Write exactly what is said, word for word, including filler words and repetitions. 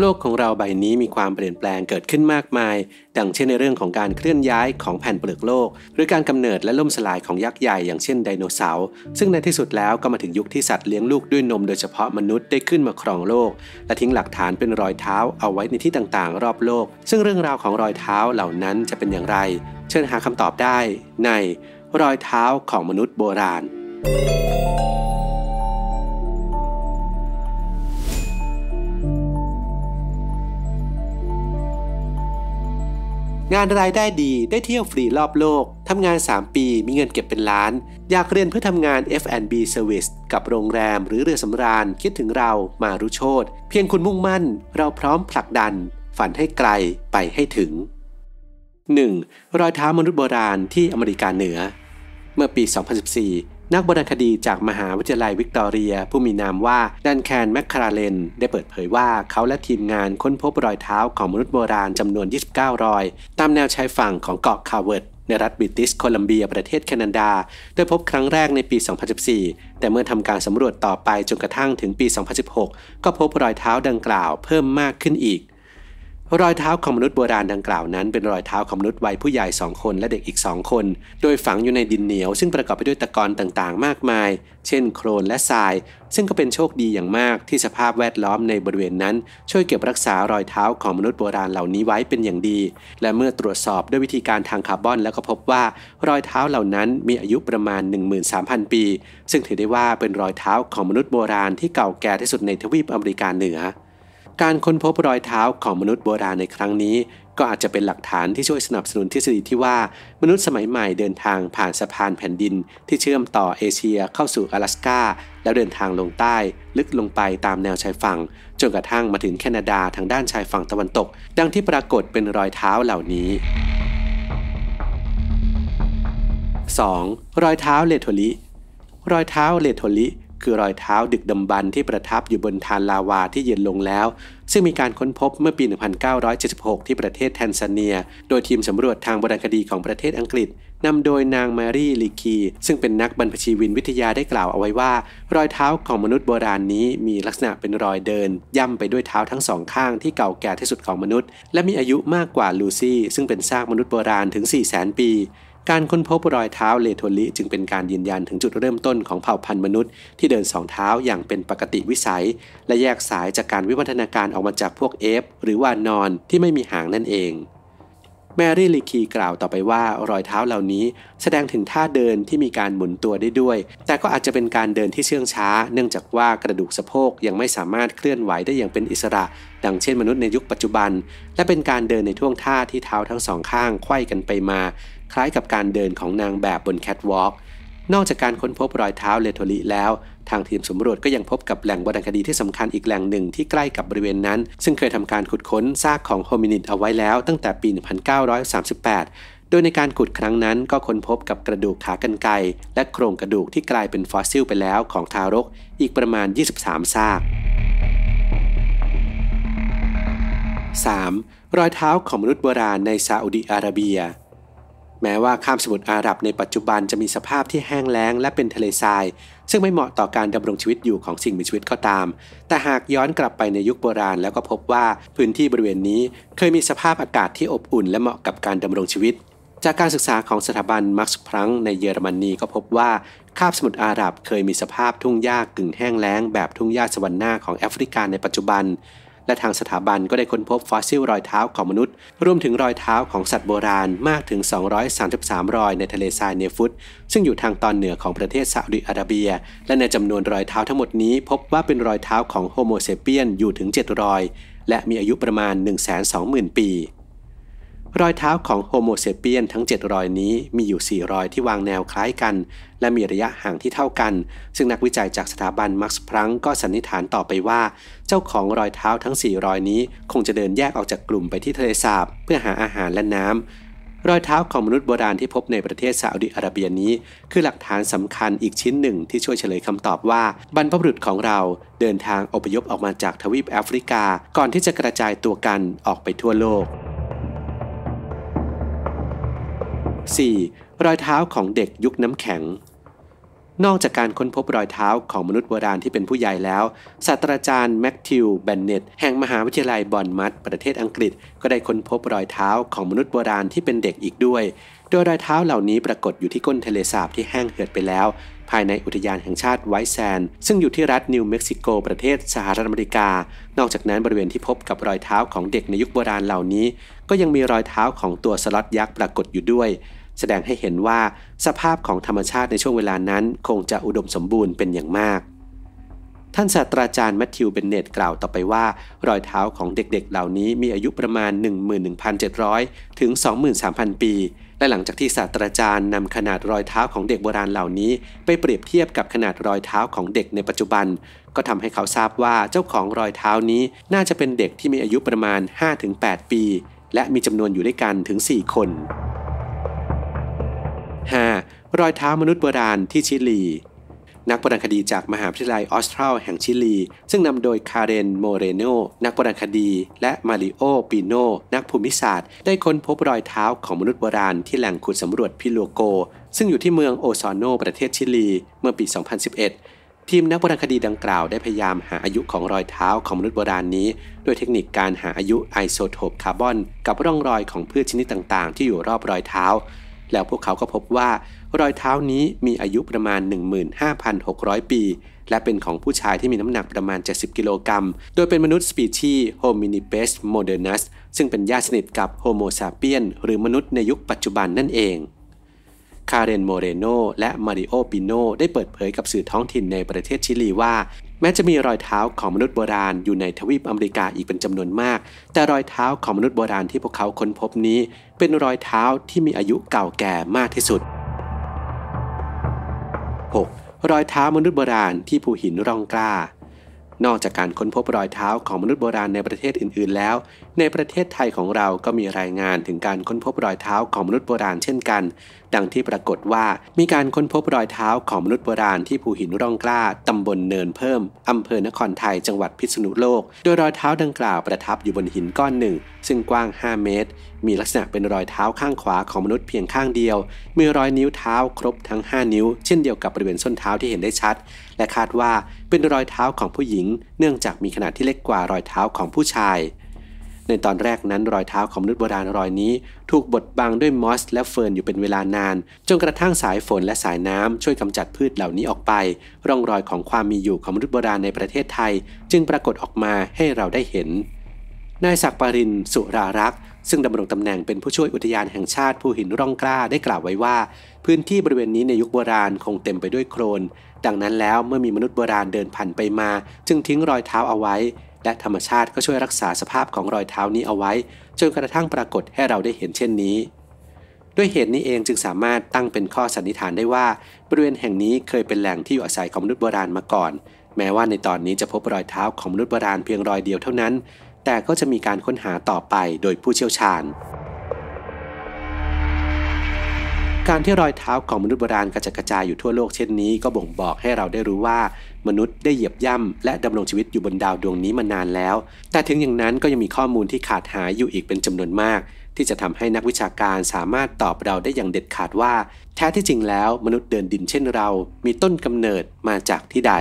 โลกของเราใบนี้มีความเปลี่ยนแปลงเกิดขึ้นมากมายดังเช่นในเรื่องของการเคลื่อนย้ายของแผ่นเปลือกโลกหรือการกำเนิดและล่มสลายของยักษ์ใหญ่อย่างเช่นไดโนเสาร์ซึ่งในที่สุดแล้วก็มาถึงยุคที่สัตว์เลี้ยงลูกด้วยนมโดยเฉพาะมนุษย์ได้ขึ้นมาครองโลกและทิ้งหลักฐานเป็นรอยเท้าเอาไว้ในที่ต่างๆรอบโลกซึ่งเรื่องราวของรอยเท้าเหล่านั้นจะเป็นอย่างไรเชิญหาคำตอบได้ในรอยเท้าของมนุษย์โบราณงานรายได้ดีได้เที่ยวฟรีรอบโลกทำงานสามปีมีเงินเก็บเป็นล้านอยากเรียนเพื่อทำงาน เอฟ แอนด์ บี Service กับโรงแรมหรือเรือสำราญคิดถึงเรามารุโชติเพียงคุณมุ่งมั่นเราพร้อมผลักดันฝันให้ไกลไปให้ถึง หนึ่ง. รอยเท้ามนุษย์โบราณที่อเมริกาเหนือเมื่อปี สองพันสิบสี่ นักโบราณคดีจากมหาวิทยาลัยวิกตอเรียผู้มีนามว่าดันแคนแมคคาราเลนได้เปิดเผยว่าเขาและทีมงานค้นพบรอยเท้าของมนุษย์โบราณจำนวนยี่สิบเก้ารอยตามแนวชายฝั่งของเกาะคาร์เวิร์ดในรัฐบริติชโคลัมเบียประเทศแคนาดาโดยพบครั้งแรกในปี สองพันสิบสี่ แต่เมื่อทำการสำรวจต่อไปจนกระทั่งถึงปี สองพันสิบหก ก็พบรอยเท้าดังกล่าวเพิ่มมากขึ้นอีกรอยเท้าของมนุษย์โบราณดังกล่าวนั้นเป็นรอยเท้าของมนุษย์วัยผู้ใหญ่สองคนและเด็กอีกสองคนโดยฝังอยู่ในดินเหนียวซึ่งประกอบไปด้วยตะกอนต่างๆมากมายเช่นโคลนและทรายซึ่งก็เป็นโชคดีอย่างมากที่สภาพแวดล้อมในบริเวณนั้นช่วยเก็บรักษารอยเท้าของมนุษย์โบราณเหล่านี้ไว้เป็นอย่างดีและเมื่อตรวจสอบด้วยวิธีการทางคาร์บอนแล้วก็พบว่ารอยเท้าเหล่านั้นมีอายุประมาณ หนึ่งหมื่นสามพัน ปีซึ่งถือได้ว่าเป็นรอยเท้าของมนุษย์โบราณที่เก่าแก่ที่สุดในทวีปอเมริกาเหนือการค้นพบรอยเท้าของมนุษย์โบราณในครั้งนี้ก็อาจจะเป็นหลักฐานที่ช่วยสนับสนุนทฤษฎีที่ว่ามนุษย์สมัยใหม่เดินทางผ่านสะพานแผ่นดินที่เชื่อมต่อเอเชียเข้าสู่阿拉斯ก้าแล้วเดินทางลงใต้ลึกลงไปตามแนวชายฝั่งจนกระทั่งมาถึงแคนาดาทางด้านชายฝั่งตะวันตกดังที่ปรากฏเป็นรอยเท้าเหล่านี้ สอง. รอยเท้าเลโทลิรอยเท้าเลโทลิคือรอยเท้าดึกดำบรรพ์ที่ประทับอยู่บนทานลาวาที่เย็นลงแล้วซึ่งมีการค้นพบเมื่อปี หนึ่งพันเก้าร้อยเจ็ดสิบหก ที่ประเทศแทนซาเนียโดยทีมสำรวจทางโบราณคดีของประเทศอังกฤษนำโดยนางแมรี่ลีคีซึ่งเป็นนักบรรพชีวินวิทยาได้กล่าวเอาไว้ว่ารอยเท้าของมนุษย์โบราณ น, นี้มีลักษณะเป็นรอยเดินย่ำไปด้วยเท้าทั้งสองข้างที่เก่าแก่ที่สุดของมนุษย์และมีอายุมากกว่าลูซี่ซึ่งเป็นซากมนุษย์โบราณถึง สี่แสน ปีการค้นพบรอยเท้าเลโทลิจึงเป็นการยืนยันถึงจุดเริ่มต้นของเผ่าพันธุ์มนุษย์ที่เดินสองเท้าอย่างเป็นปกติวิสัยและแยกสายจากการวิวัฒนาการออกมาจากพวกเอฟหรือว่านอนที่ไม่มีหางนั่นเองแมรี่ลีคีกล่าวต่อไปว่ารอยเท้าเหล่านี้แสดงถึงท่าเดินที่มีการหมุนตัวได้ด้วยแต่ก็อาจจะเป็นการเดินที่เชื่องช้าเนื่องจากว่ากระดูกสะโพกยังไม่สามารถเคลื่อนไหวได้อย่างเป็นอิสระดังเช่นมนุษย์ในยุคปัจจุบันและเป็นการเดินในท่วงท่าที่เท้าทั้งสองข้างไขว้กันไปมาคล้ายกับการเดินของนางแบบบนแคทวอล์กนอกจากการค้นพบรอยเท้าเลโทลิแล้วทางทีมสำรวจก็ยังพบกับแหล่งโบราณคดีที่สำคัญอีกแหล่งหนึ่งที่ใกล้กับบริเวณนั้นซึ่งเคยทำการขุดค้นซากของโฮมินิดเอาไว้แล้วตั้งแต่ปี หนึ่งพันเก้าร้อยสามสิบแปด โดยในการขุดครั้งนั้นก็ค้นพบกับกระดูกขากรรไกรและโครงกระดูกที่กลายเป็นฟอสซิลไปแล้วของทารกอีกประมาณยี่สิบสามซาก สาม. รอยเท้าของมนุษย์โบราณในซาอุดิอาระเบียแม้ว่าข้ามสมุทรอาหรับในปัจจุบันจะมีสภาพที่แห้งแล้งและเป็นทะเลทรายซึ่งไม่เหมาะต่อการดำรงชีวิตอยู่ของสิ่งมีชีวิตก็ตามแต่หากย้อนกลับไปในยุคโบราณแล้วก็พบว่าพื้นที่บริเวณนี้เคยมีสภาพอากาศที่อบอุ่นและเหมาะกับการดำรงชีวิตจากการศึกษาของสถาบันมักซ์พลังก์ในเยอรมนีก็พบว่าคาบสมุทรอาหรับเคยมีสภาพทุ่งหญ้ากึ่งแห้งแล้งแบบทุ่งหญ้าสวรรค์หน้าของแอฟริกาในปัจจุบันและทางสถาบันก็ได้ค้นพบฟอสซิลรอยเท้าของมนุษย์รวมถึงรอยเท้าของสัตว์โบราณมากถึงสองร้อยสามสิบสามรอยในทะเลทรายเนฟุตซึ่งอยู่ทางตอนเหนือของประเทศซาอุดิอาระเบียและในจำนวนรอยเท้าทั้งหมดนี้พบว่าเป็นรอยเท้าของโฮโมเซเปียนอยู่ถึงเจ็ดรอยและมีอายุประมาณ หนึ่งแสนสองหมื่น ปีรอยเท้าของโฮโมเซเปียนทั้งเจ็ดรอยนี้มีอยู่สี่รอยที่วางแนวคล้ายกันและมีระยะห่างที่เท่ากันซึ่งนักวิจัยจากสถาบันมักซ์พลังก์ก็สันนิษฐานต่อไปว่าเจ้าของรอยเท้าทั้งสี่รอยนี้คงจะเดินแยกออกจากกลุ่มไปที่ทะเลสาบเพื่อหาอาหารและน้ำรอยเท้าของมนุษย์โบราณที่พบในประเทศซาอุดิอาระเบียนี้คือหลักฐานสำคัญอีกชิ้นหนึ่งที่ช่วยเฉลยคำตอบว่าบรรพบุรุษของเราเดินทางอพยพออกมาจากทวีปแอฟริกาก่อนที่จะกระจายตัวกันออกไปทั่วโลกสี่รอยเท้าของเด็กยุคน้ำแข็ง นอกจากการค้นพบรอยเท้าของมนุษย์โบราณที่เป็นผู้ใหญ่แล้วศาสตราจารย์แม็กทิวแบนเน็ตแห่งมหาวิทยาลัยบอนมัดประเทศอังกฤษก็ได้ค้นพบรอยเท้าของมนุษย์โบราณที่เป็นเด็กอีกด้วยโดยรอยเท้าเหล่านี้ปรากฏอยู่ที่ก้นทะเลสาบที่แห้งเหือดไปแล้วภายในอุทยานแห่งชาติไวท์แซนด์ซึ่งอยู่ที่รัฐนิวเม็กซิโกประเทศสหรัฐอเมริกานอกจากนั้นบริเวณที่พบกับรอยเท้าของเด็กในยุคโบราณเหล่านี้ก็ยังมีรอยเท้าของตัวสล็อธยักษ์ปรากฏอยู่ด้วยแสดงให้เห็นว่าสภาพของธรรมชาติในช่วงเวลานั้นคงจะอุดมสมบูรณ์เป็นอย่างมากท่านศาสตราจารย์แมทธิวเบนเน็ตกล่าวต่อไปว่ารอยเท้าของเด็กๆเหล่านี้มีอายุประมาณ หนึ่งหมื่นหนึ่งพันเจ็ดร้อย ถึง สองหมื่นสามพัน ปีและหลังจากที่ศาสตราจารย์นำขนาดรอยเท้าของเด็กโบราณเหล่านี้ไปเปรียบเทียบกับขนาดรอยเท้าของเด็กในปัจจุบันก็ทำให้เขาทราบว่าเจ้าของรอยเท้านี้น่าจะเป็นเด็กที่มีอายุประมาณ ห้าถึงแปด ปีและมีจำนวนอยู่ด้วยกันถึง สี่ คน ห้า. รอยเท้ามนุษย์โบราณที่ชิลีนักประวัติคดีจากมหาวิทยาลัยออสตราลแห่งชิลีซึ่งนำโดยคาเรนโมเรโนนักประวัติคดีและมาริโอปิโนนักภูมิศาสตร์ได้ค้นพบรอยเท้าของมนุษย์โบราณที่แหล่งขุดสำรวจพิโลโกซึ่งอยู่ที่เมืองโอซอนโนประเทศชิลีเมื่อปี สองพันสิบเอ็ด ทีมนักประวัติคดีดังกล่าวได้พยายามหาอายุของรอยเท้าของมนุษย์โบราณนี้ด้วยเทคนิคการหาอายุไอโซโทปคาร์บอนกับร่องรอยของพืชชนิดต่างๆที่อยู่รอบรอยเท้าแล้วพวกเขาก็พบว่ารอยเท้านี้มีอายุประมาณ หนึ่งหมื่นห้าพันหกร้อย ปีและเป็นของผู้ชายที่มีน้ำหนักประมาณ เจ็ดสิบ กิโลกรัมโดยเป็นมนุษย์สปีชีส์โฮมินิเพสโมเดอร์นัสซึ่งเป็นญาติสนิทกับโฮโมซาเปียนหรือมนุษย์ในยุคปัจจุบันนั่นเองคาเรนโมเรโนและมาริโอปิโนได้เปิดเผยกับสื่อท้องถิ่นในประเทศชิลีว่าแม้จะมีรอยเท้าของมนุษย์โบราณอยู่ในทวีปอเมริกาอีกเป็นจำนวนมากแต่รอยเท้าของมนุษย์โบราณที่พวกเขาค้นพบนี้เป็นรอยเท้าที่มีอายุเก่าแก่มากที่สุด หก. รอยเท้ามนุษย์โบราณที่ภูหินร่องกล้านอกจากการค้นพบรอยเท้าของมนุษย์โบราณในประเทศอื่นๆแล้วในประเทศไทยของเราก็มีรายงานถึงการค้นพบรอยเท้าของมนุษย์โบราณเช่นกันดังที่ปรากฏว่ามีการค้นพบรอยเท้าของมนุษย์โบราณที่ภูหินร่องกล้าตำบลเนินเพิ่มอำเภอนครไทยจังหวัดพิษณุโลกโดยรอยเท้าดังกล่าวประทับอยู่บนหินก้อนหนึ่งซึ่งกว้างห้าเมตรมีลักษณะเป็นรอยเท้าข้างขวาของมนุษย์เพียงข้างเดียวมีรอยนิ้วเท้าครบทั้งห้านิ้วเช่นเดียวกับบริเวณส้นเท้าที่เห็นได้ชัดและคาดว่าเป็นรอยเท้าของผู้หญิงเนื่องจากมีขนาดที่เล็กกว่ารอยเท้าของผู้ชายในตอนแรกนั้นรอยเท้าของมนุษย์โบราณรอยนี้ถูกบดบังด้วยมอสและเฟิร์นอยู่เป็นเวลานานจนกระทั่งสายฝนและสายน้ำช่วยกำจัดพืชเหล่านี้ออกไปร่องรอยของความมีอยู่ของมนุษย์โบราณในประเทศไทยจึงปรากฏออกมาให้เราได้เห็นนายศักดิ์ปรินทร์สุรารักษ์ซึ่งดำรงตำแหน่งเป็นผู้ช่วยอุทยานแห่งชาติภูหินร่องกล้าได้กล่าวไว้ว่าพื้นที่บริเวณนี้ในยุคโบราณคงเต็มไปด้วยโคลนดังนั้นแล้วเมื่อมีมนุษย์โบราณเดินผ่านไปมาจึงทิ้งรอยเท้าเอาไว้และธรรมชาติก็ช่วยรักษาสภาพของรอยเท้านี้เอาไว้จนกระทั่งปรากฏให้เราได้เห็นเช่นนี้ด้วยเหตุนี้เองจึงสามารถตั้งเป็นข้อสันนิษฐานได้ว่าบริเวณแห่งนี้เคยเป็นแหล่งที่อยู่อาศัยของมนุษย์โบราณมาก่อนแม้ว่าในตอนนี้จะพบรอยเท้าของมนุษย์โบราณเพียงรอยเดียวเท่านั้นแต่ก็จะมีการค้นหาต่อไปโดยผู้เชี่ยวชาญการที่รอยเท้าของมนุษย์โบราณกระจัดกระจายอยู่ทั่วโลกเช่นนี้ก็บ่งบอกให้เราได้รู้ว่ามนุษย์ได้เหยียบย่ำและดำรงชีวิตอยู่บนดาวดวงนี้มานานแล้วแต่ถึงอย่างนั้นก็ยังมีข้อมูลที่ขาดหายอยู่อีกเป็นจำนวนมากที่จะทำให้นักวิชาการสามารถตอบเราได้อย่างเด็ดขาดว่าแท้ที่จริงแล้วมนุษย์เดินดินเช่นเรามีต้นกำเนิดมาจากที่ใด